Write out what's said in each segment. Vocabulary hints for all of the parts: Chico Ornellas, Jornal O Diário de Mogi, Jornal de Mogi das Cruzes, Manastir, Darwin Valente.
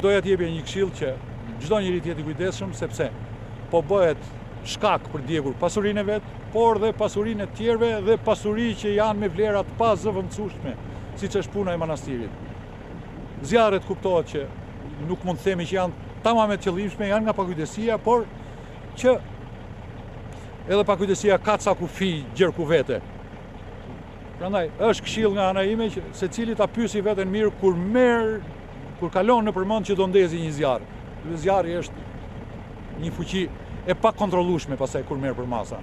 Doja t'jepja një këshill që çdo njeri të jetë i kujdesshëm sepse po bëhet shkak për djegur pasurinë e vet, por dhe pasurinë e tjerëve dhe pasuri që janë me vlera të pazëvendësueshme, siç është puna e manastirit. Zjarret kuptohet që nuk mund të themi që janë tamam të qëllimshme, janë nga pakujdesia, por që edhe pakujdesia ka ca kufi gjerë ku vete. Prandaj, është këshill nga ana ime që secili ta pyesi veten mirë kur kalon në përmend që do ndezi një zjarr. Zjarri është një fuqi e pakontrollueshme pastaj kur merr për masa.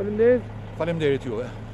Faleminderit. Faleminderit juve.